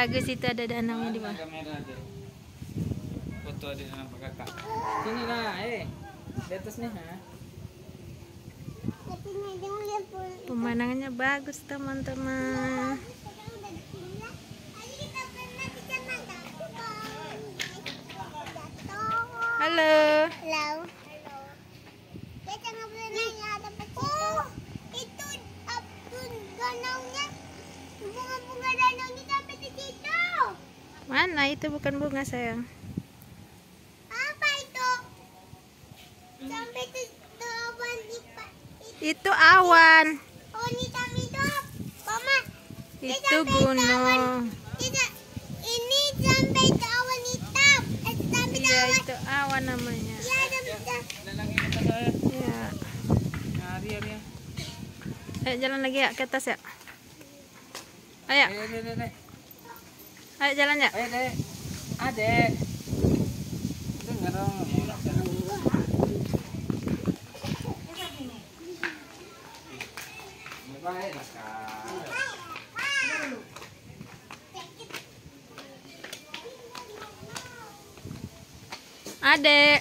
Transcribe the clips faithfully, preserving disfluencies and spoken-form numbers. Bagus itu ada danaunya di bawah. Foto ada danau Pak Kakak. Sini lah, eh. Di atasnya, ha. Pemandangannya bagus, teman-teman. Halo. Halo. Mana itu bukan bunga sayang. Apa itu? Sampai itu awan itu awan. Oh, ini kami itu apa? Itu gunung. Tidak. Ini sampai itu awan hitam. Iya, itu awan namanya. Iya, ada ya. Hari hari. Ayo jalan lagi ya ke atas ya. Ayo. Ayo jalan ya. Ayo deh. Adek. Dengar dong. Baik, Adek.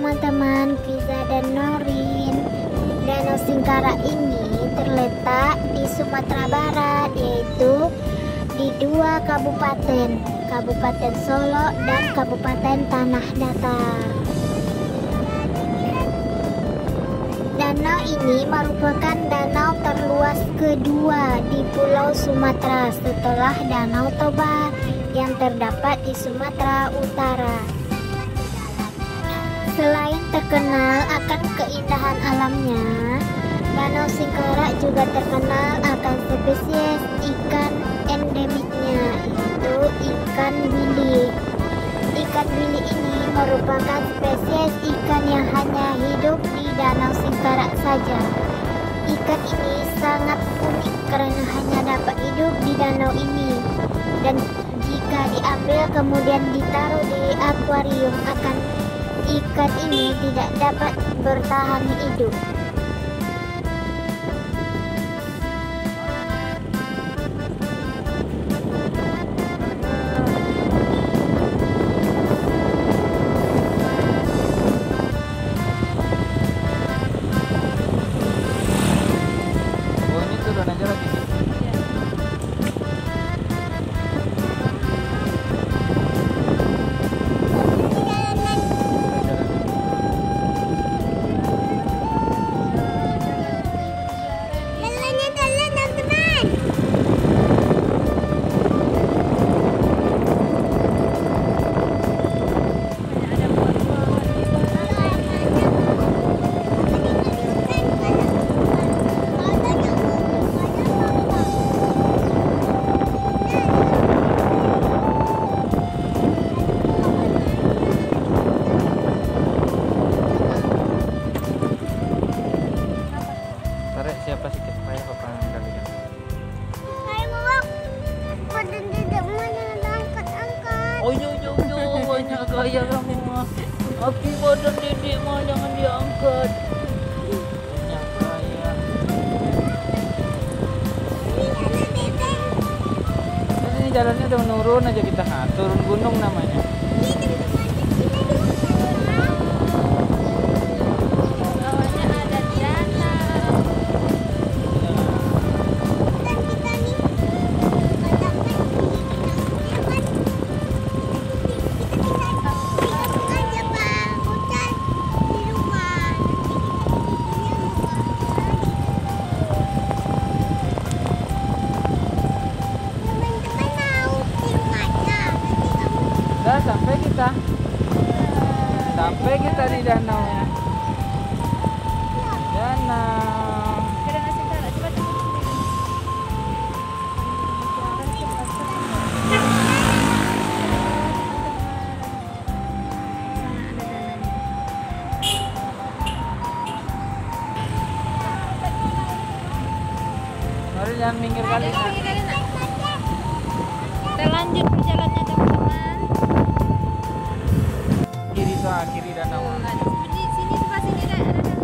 Teman-teman, Fiza dan Norin, Danau Singkarak ini terletak di Sumatera Barat, yaitu di dua kabupaten, Kabupaten Solok dan Kabupaten Tanah Datar. Danau ini merupakan danau terluas kedua di Pulau Sumatera setelah Danau Toba yang terdapat di Sumatera Utara. Selain terkenal akan keindahan alamnya, Danau Singkarak juga terkenal akan spesies ikan endemiknya, yaitu ikan bili. Ikan bili ini merupakan spesies ikan yang hanya hidup di Danau Singkarak saja. Ikan ini sangat unik karena hanya dapat hidup di danau ini, dan jika diambil kemudian ditaruh di akuarium akan ikan ini tidak dapat bertahan hidup. Api badan dedek mah jangan diangkat. Nah, ini jalannya udah menurun aja kita, ha, turun gunung namanya. Sampai kita di danau ya. Danau. Baru jangan minggir kali. Kita lanjut perjalanannya teman-teman. Kiri soal kiri danau. Di sini sebelah sini ada danau.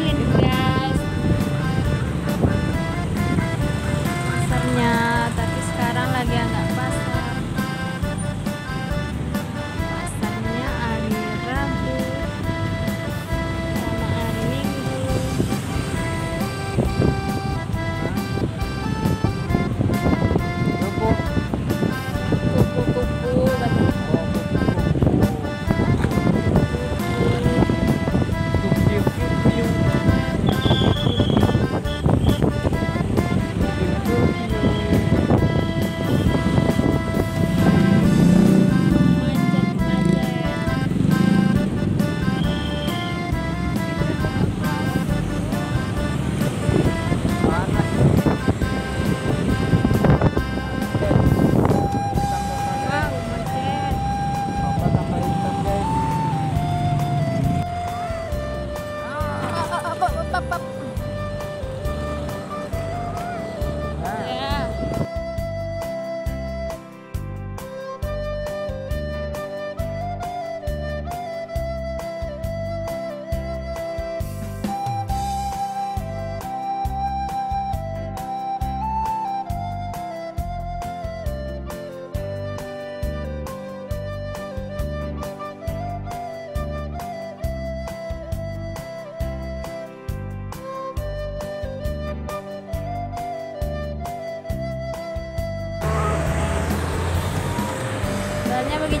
ini guys pasarnya, tapi sekarang lagi agak pasar pasarnya hari Rabu sama hari Minggu. Kupu-kupu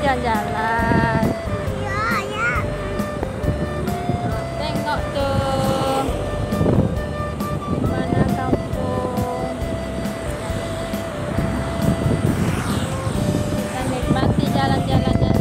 pergi jalan-jalan. Iya, ya. Tengok tuh. Mana kampung. Kita nikmati jalan-jalan jalan kampung.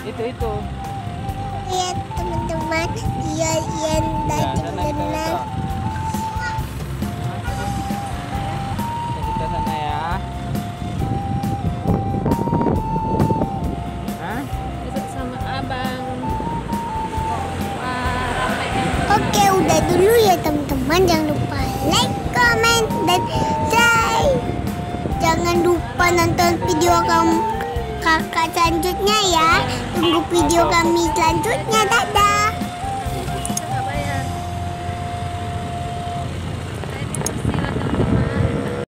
Itu iya teman-teman, iya iya lagi berenang kita sana ya. Hah? Kita sama abang. Wah, oke udah dulu ya teman-teman, jangan lupa like, comment dan share. Jangan lupa nonton video kamu kakak selanjutnya ya. Tunggu video kami selanjutnya. Dadah.